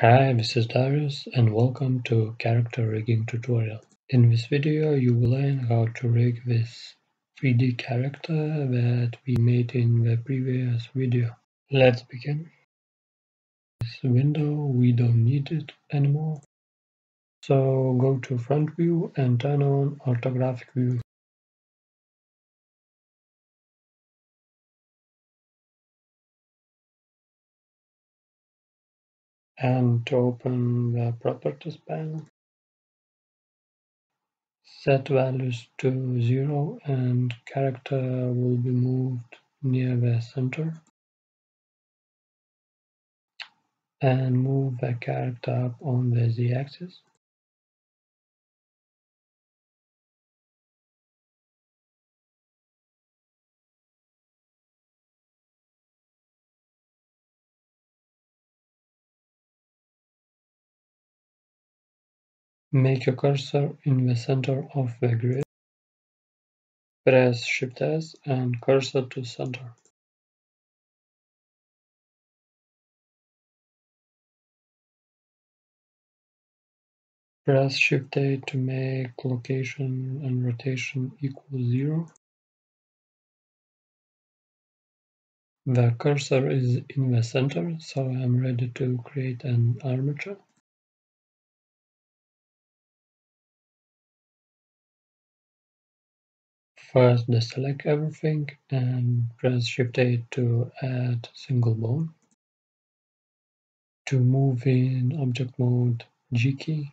Hi, this is Darius and welcome to character rigging tutorial. In this video you will learn how to rig this 3D character that we made in the previous video. Let's begin. This window, we don't need it anymore. So go to front view and turn on orthographic view. And to open the properties panel, set values to 0 and character will be moved near the center. And move the character up on the z-axis. Make your cursor in the center of the grid. Press Shift S and cursor to center. Press Shift A to make location and rotation equal 0. The cursor is in the center, so I'm ready to create an armature. First, deselect everything and press Shift A to add single bone. To move in object mode, G key.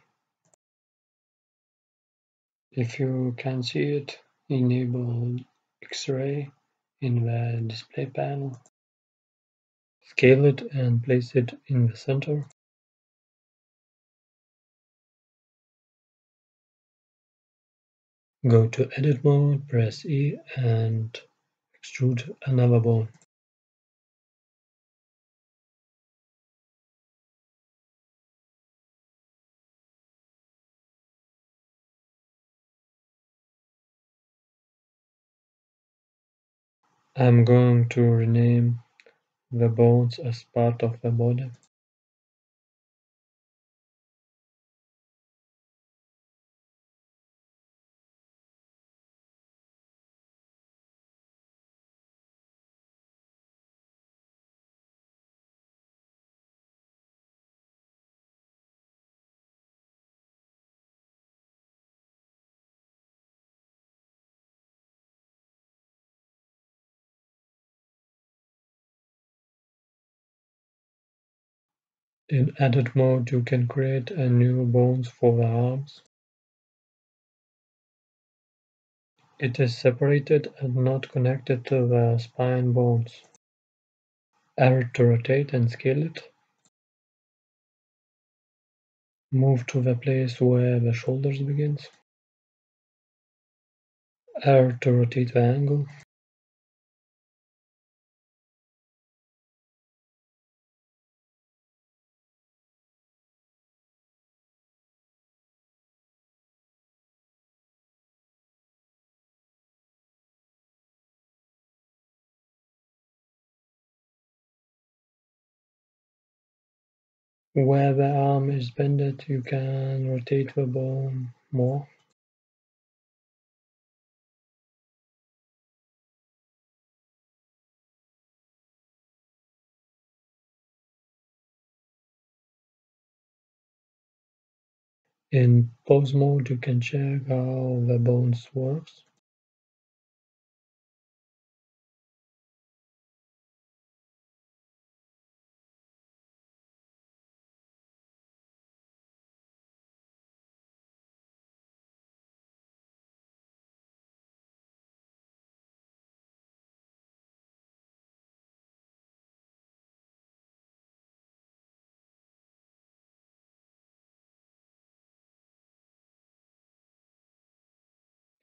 If you can see it, enable X-ray in the display panel. Scale it and place it in the center. Go to edit mode, press E and extrude another bone. I'm going to rename the bones as part of the body. In edit mode, you can create a new bones for the arms. It is separated and not connected to the spine bones. R to rotate and scale it. Move to the place where the shoulders begins. R to rotate the angle. Where the arm is bended, you can rotate the bone more. In pose mode, you can check how the bones works.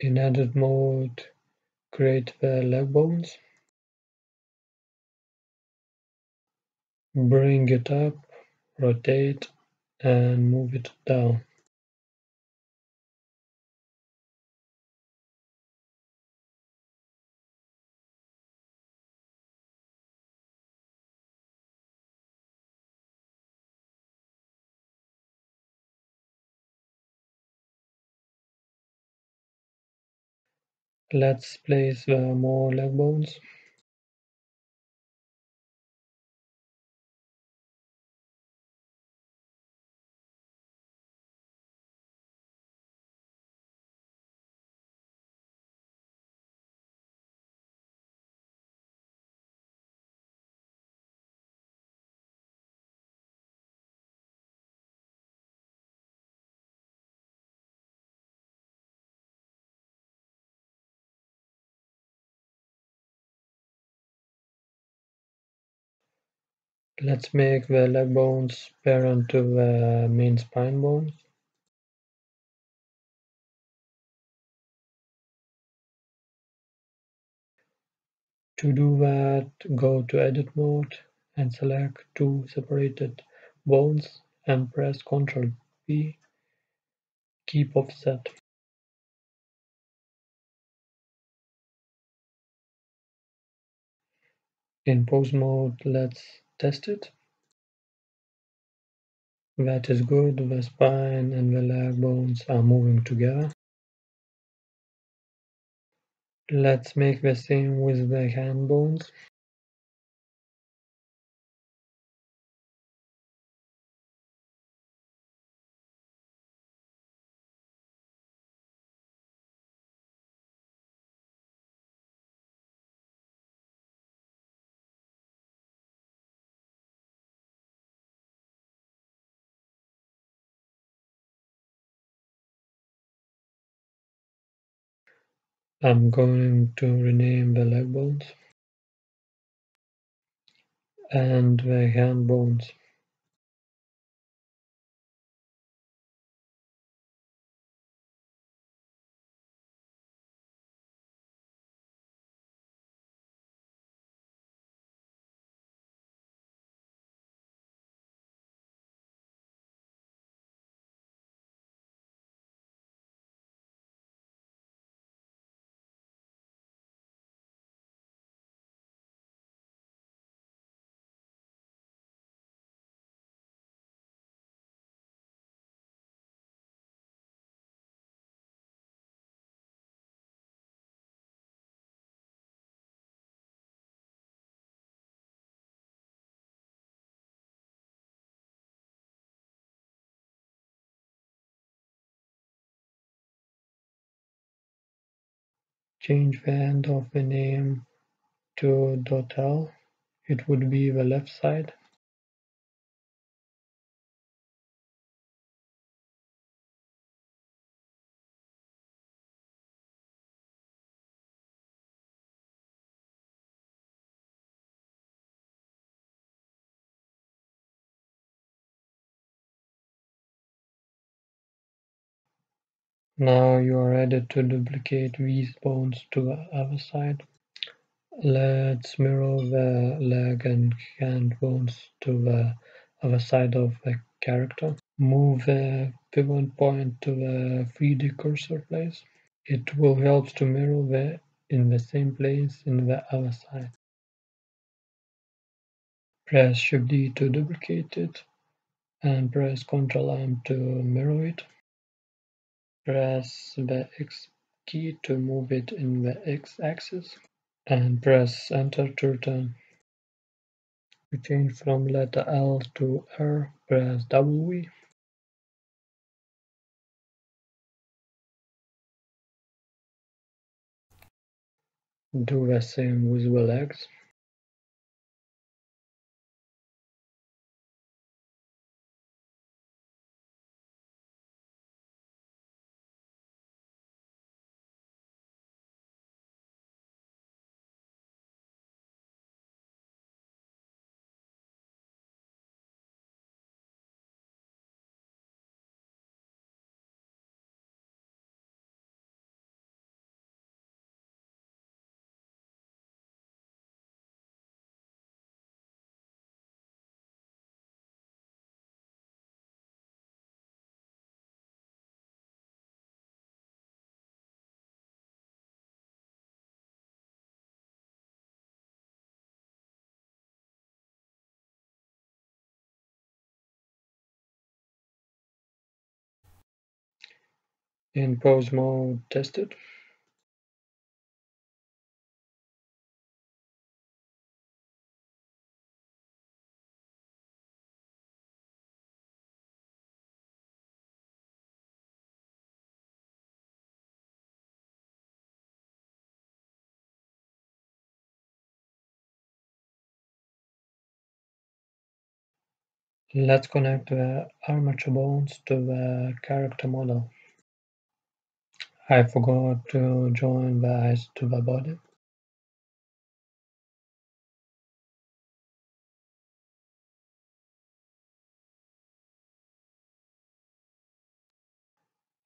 In edit mode, create the leg bones, bring it up, rotate and move it down. Let's place more leg bones. Let's make the leg bones parent to the main spine bone. To do that, go to edit mode and select two separated bones and press Ctrl V. Keep offset. In pose mode, let's test it. That is good. The spine and the leg bones are moving together. Let's make the same with the hand bones. I'm going to rename the leg bones and the hand bones. Change the end of the name to .l. It would be the left side. Now you are ready to duplicate these bones to the other side. Let's mirror the leg and hand bones to the other side of the character. Move the pivot point to the 3D cursor place. It will help to mirror in the same place in the other side. Press Shift D to duplicate it and press Ctrl M to mirror it. Press the X key to move it in the X axis and press Enter to return. To change from letter L to R, press W. Do the same with the legs. In pose mode, test it. Let's connect the armature bones to the character model. I forgot to join the eyes to the body.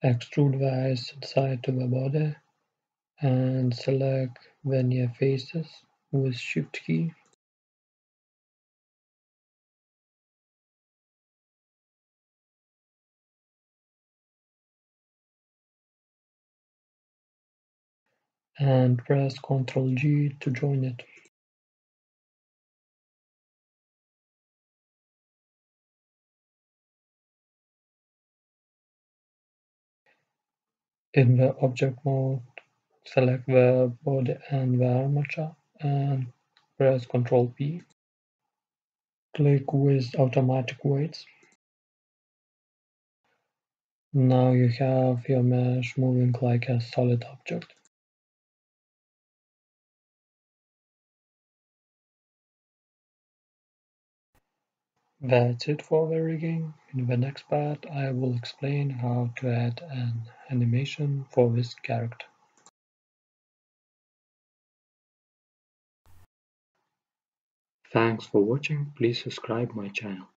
Extrude the eyes side to the body and select the near faces with Shift key. And press Ctrl G to join it. In the object mode, select the body and the armature and press Ctrl P. Click with automatic weights. Now you have your mesh moving like a solid object. That's it for the rigging. In the next part, I will explain how to add an animation for this character. Thanks for watching. Please subscribe my channel.